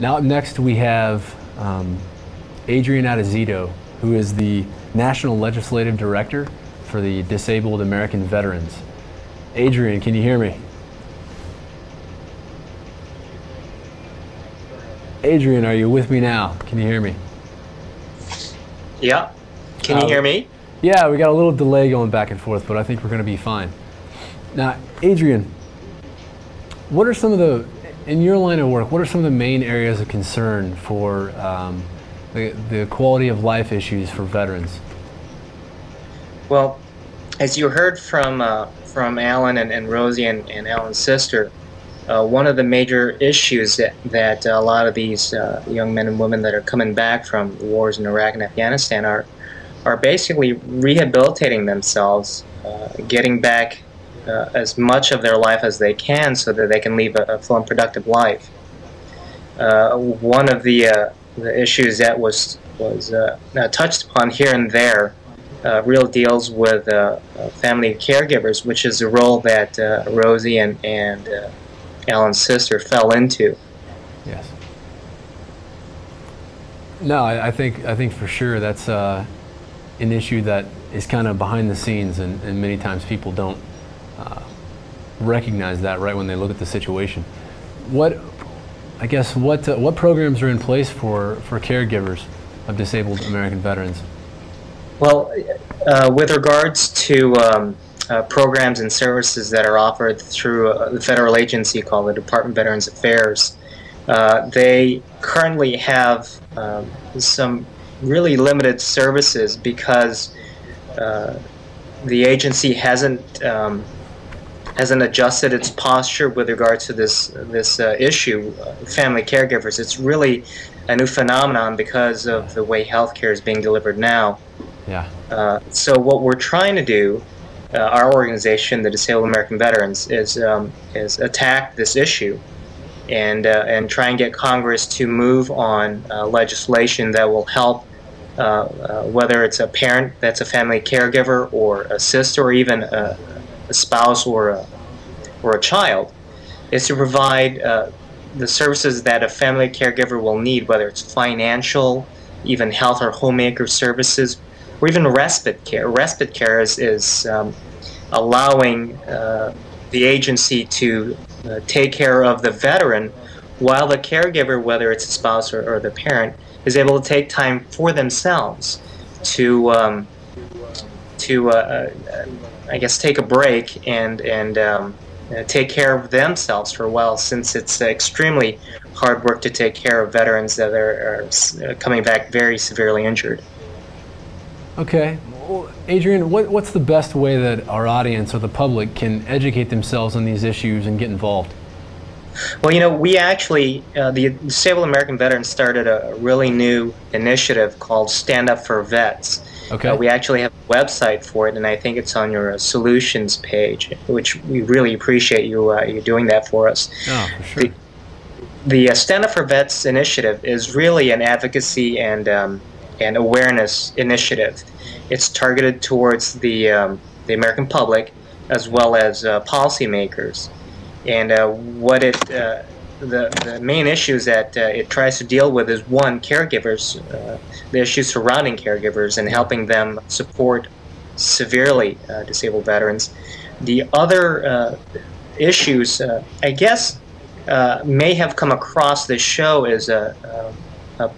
Now up next we have Adrian Atizado, who is the National Legislative Director for the Disabled American Veterans. Adrian, can you hear me? Adrian, are you with me now? Can you hear me? Yeah. Can you hear me? Yeah, we got a little delay going back and forth, but I think we're going to be fine. Now, Adrian, what are some of the, in your line of work, what are some of the main areas of concern for the quality of life issues for veterans? Well, as you heard from Alan and Rosie and Alan's sister, one of the major issues that a lot of these young men and women that are coming back from wars in Iraq and Afghanistan are basically rehabilitating themselves, getting back as much of their life as they can so that they can live a full and productive life. One of the issues that was touched upon here and there really deals with family caregivers, which is the role that Rosie and Alan's sister fell into. Yes. No, I think for sure that's an issue that is kind of behind the scenes, and many times people don't recognize that right when they look at the situation. What programs are in place for caregivers of disabled American veterans? Well, with regards to programs and services that are offered through the federal agency called the Department of Veterans Affairs. They currently have some really limited services because the agency hasn't adjusted its posture with regard to this issue, family caregivers. It's really a new phenomenon because of the way healthcare is being delivered now. Yeah. So what we're trying to do, our organization, the Disabled American Veterans, is attack this issue and try and get Congress to move on legislation that will help, whether it's a parent that's a family caregiver or a sister or even a spouse or a child, is to provide the services that a family caregiver will need, whether it's financial, even health or homemaker services, or even respite care. Respite care is allowing the agency to take care of the veteran while the caregiver, whether it's a spouse or the parent, is able to take time for themselves to I guess, take a break and take care of themselves for a while, since it's extremely hard work to take care of veterans that are coming back very severely injured. Okay. Well, Adrian, what's the best way that our audience or the public can educate themselves on these issues and get involved? Well, you know, we actually, the Disabled American Veterans started a really new initiative called Stand Up for Vets. Okay. We actually have a website for it, and I think it's on your solutions page, which we really appreciate you doing that for us. Oh, for sure. The Stand Up for Vets initiative is really an advocacy and awareness initiative. It's targeted towards the American public as well as policymakers. And what the main issues that it tries to deal with is, one, caregivers, the issues surrounding caregivers and helping them support severely disabled veterans. The other issues, I guess, may have come across this show is a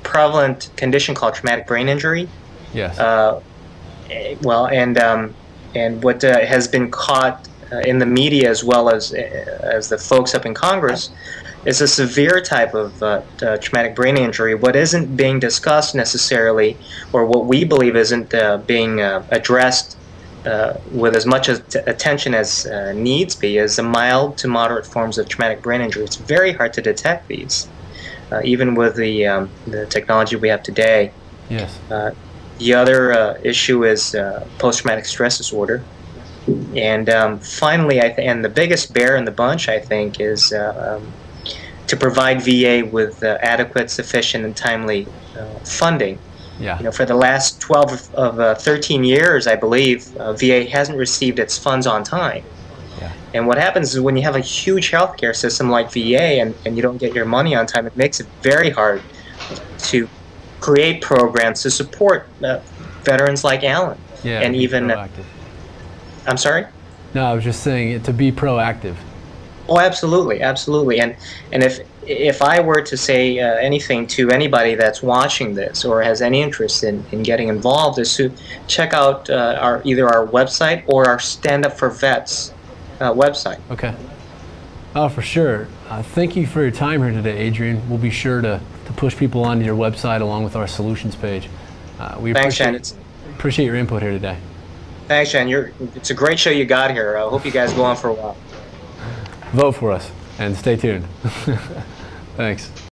prevalent condition called traumatic brain injury. Yes. And what has been caught in the media, as well as the folks up in Congress, is a severe type of traumatic brain injury. What isn't being discussed necessarily, or what we believe isn't being addressed with as much attention as needs be, is the mild to moderate forms of traumatic brain injury. It's very hard to detect these. Even with the technology we have today. Yes. The other issue is post-traumatic stress disorder, and finally, and the biggest bear in the bunch, I think, is to provide VA with adequate, sufficient, and timely funding. Yeah. You know, for the last 12 of 13 years, I believe, VA hasn't received its funds on time. Yeah. And what happens is when you have a huge healthcare system like VA and you don't get your money on time, it makes it very hard to create programs to support veterans like Alan. Yeah, and even I'm sorry? No, I was just saying to be proactive. Oh, absolutely, absolutely. And if I were to say anything to anybody that's watching this or has any interest in getting involved, is to check out either our website or our Stand Up for Vets website. Okay. Oh, for sure. Thank you for your time here today, Adrian. We'll be sure to push people onto your website along with our solutions page. We appreciate your input here today. Thanks, Jan. It's a great show you got here. I hope you guys go on for a while. Vote for us and stay tuned. Thanks.